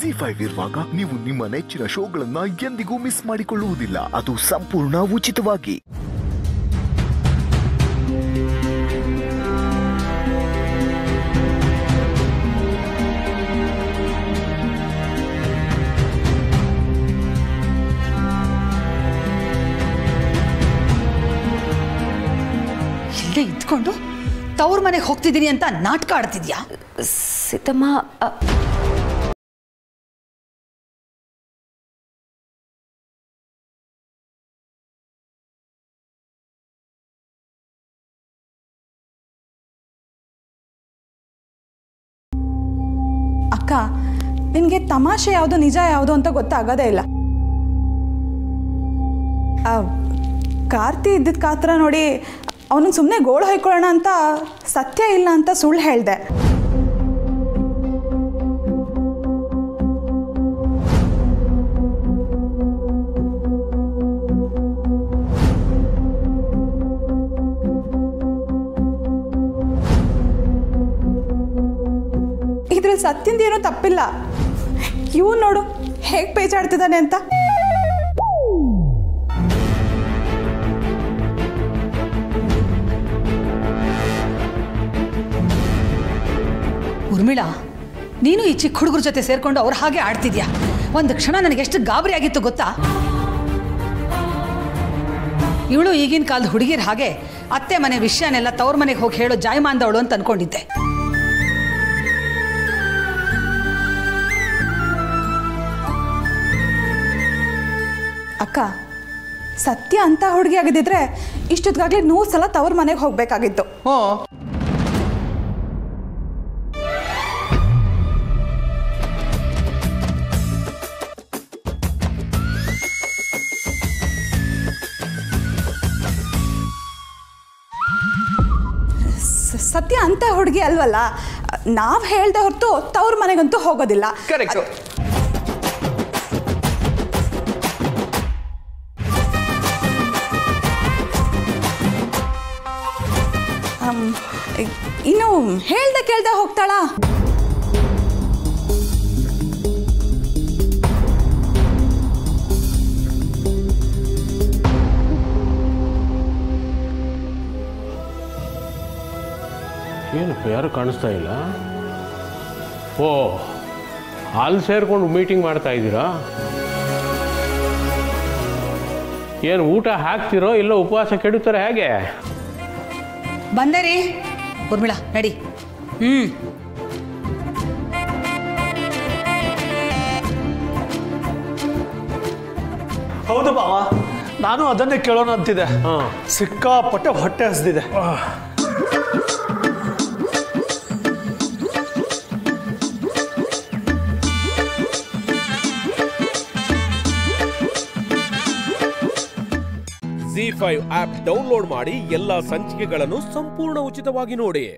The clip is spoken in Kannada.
Zee5 ಇರುವಾಗ ನೀವು ನಿಮ್ಮ ನೆಚ್ಚಿನ ಶೋಗಳನ್ನು ಎಂದಿಗೂ ಮಿಸ್ ಮಾಡಿಕೊಳ್ಳುವುದಿಲ್ಲ. ಅದು ಸಂಪೂರ್ಣ ಉಚಿತವಾಗಿ. ಇಲ್ಲೇ ಇದ್ಕೊಂಡು ತವ್ರ ಮನೆಗೆ ಹೋಗ್ತಿದ್ದೀನಿ ಅಂತ ನಾಟಕ ಆಡ್ತಿದ್ಯಾ ಸಿತಮ್ಮ? ಅಕ್ಕ, ನಿನಗೆ ತಮಾಷೆ ಯಾವುದು ನಿಜ ಯಾವುದು ಅಂತ ಗೊತ್ತಾಗೋದೇ ಇಲ್ಲ. ಕಾರ್ತಿ ಇದ್ದಿದ್ದ ಕಾತ್ರ ನೋಡಿ ಅವನಿಗೆ ಸುಮ್ಮನೆ ಗೋಳು ಹೊಯ್ಕೊಳ್ಳೋಣ ಅಂತ ಸತ್ಯ ಇಲ್ಲ ಅಂತ ಸುಳ್ಳು ಹೇಳಿದೆ. ಇದ್ರಲ್ಲಿ ಸತ್ಯದಿಂದ ಏನೋ ತಪ್ಪಿಲ್ಲ. ಇವ್ ನೋಡು ಹೇಗೆ ಪೇಚಾಡ್ತಿದ್ದಾನೆ ಅಂತ. ಉರ್ಮಿಳಾ, ನೀನು ಈ ಚಿಕ್ಕ ಹುಡುಗರ ಜೊತೆ ಸೇರ್ಕೊಂಡು ಅವ್ರ ಹಾಗೆ ಆಡ್ತಿದ್ಯಾ? ಒಂದು ಕ್ಷಣ ನನಗೆ ಎಷ್ಟು ಗಾಬರಿ ಆಗಿತ್ತು ಗೊತ್ತಾ. ಇವಳು ಈಗಿನ ಕಾಲದ ಹುಡುಗಿರ ಹಾಗೆ ಅತ್ತೆ ಮನೆ ವಿಷಯನೆಲ್ಲ ತವ್ರ ಮನೆಗೆ ಹೋಗಿ ಹೇಳೋ ಜಾಯಮಾನದವಳು ಅಂತ ಅನ್ಕೊಂಡಿದ್ದೆ. ಅಕ್ಕ, ಸತ್ಯ ಅಂತ ಹುಡುಗಿ ಆಗಿದ್ದಿದ್ರೆ ಇಷ್ಟೊತ್ತಿಗಾಗಲೇ 100 ಸಲ ತವ್ರ ಮನೆಗೆ ಹೋಗ್ಬೇಕಾಗಿತ್ತು. ಓ, ಸತ್ಯ ಅಂತ ಹುಡುಗಿ ಅಲ್ವಲ್ಲ, ನಾವು ಹೇಳ್ದೆ ಹೊರತು ತವ್ರ ಮನೆಗಂತೂ ಹೋಗೋದಿಲ್ಲ. ಕರೆಕ್ಟ್. ಇನ್ನು ಹೇಳ್ದೆ ಕೇಳ್ದೆ ಹೋಗ್ತಾಳ. ಏನಪ್ಪ, ಯಾರು ಕಾಣಿಸ್ತಾ ಇಲ್ಲ? ಓ, ಅಲ್ಲಿ ಸೇರ್ಕೊಂಡು ಮೀಟಿಂಗ್ ಮಾಡ್ತಾ ಇದ್ದೀರಾ? ಏನು ಊಟ ಹಾಕ್ತಿರೋ ಇಲ್ಲ ಉಪವಾಸ ಕೆಡುತ್ತಾರೆ ಹೇಗೆ? ಬಂದೆ ರೀ ಉರ್ಮಿಳಾ, ನಡಿ. ಹೌದು ಬಾವ, ನಾನು ಅದನ್ನೇ ಕೇಳೋಣ ಅಂತಿದೆ. ಸಿಕ್ಕಾಪಟ್ಟೆ ಹೊಟ್ಟೆ ಹಸಿದಿದೆ. Zee5 ಆಪ್ ಡೌನ್ಲೋಡ್ ಮಾಡಿ ಎಲ್ಲಾ ಸಂಚಿಕೆಗಳನ್ನು ಸಂಪೂರ್ಣ ಉಚಿತವಾಗಿ ನೋಡಿ.